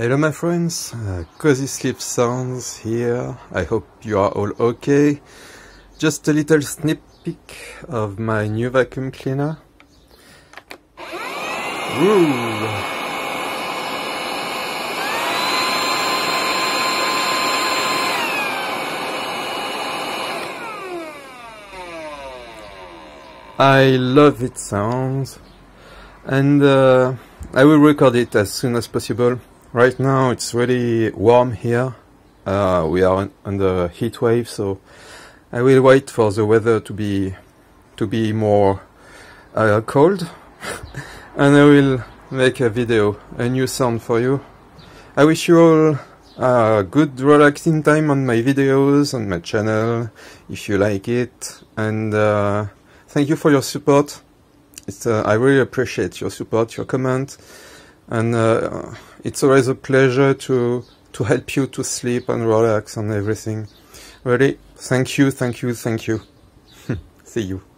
Hello my friends, Cozy Sleep Sounds here. I hope you are all okay. Just a little sneak peek of my new vacuum cleaner. Ooh. I love its sounds and I will record it as soon as possible. Right now it's really warm here, we are under heat wave, so I will wait for the weather to be more cold and I will make a video, a new sound for you. I wish you all a good relaxing time on my videos, on my channel, if you like it, and thank you for your support. I really appreciate your support, your comment, and it's always a pleasure to help you to sleep and relax and everything. Really, thank you, thank you, thank you. See you.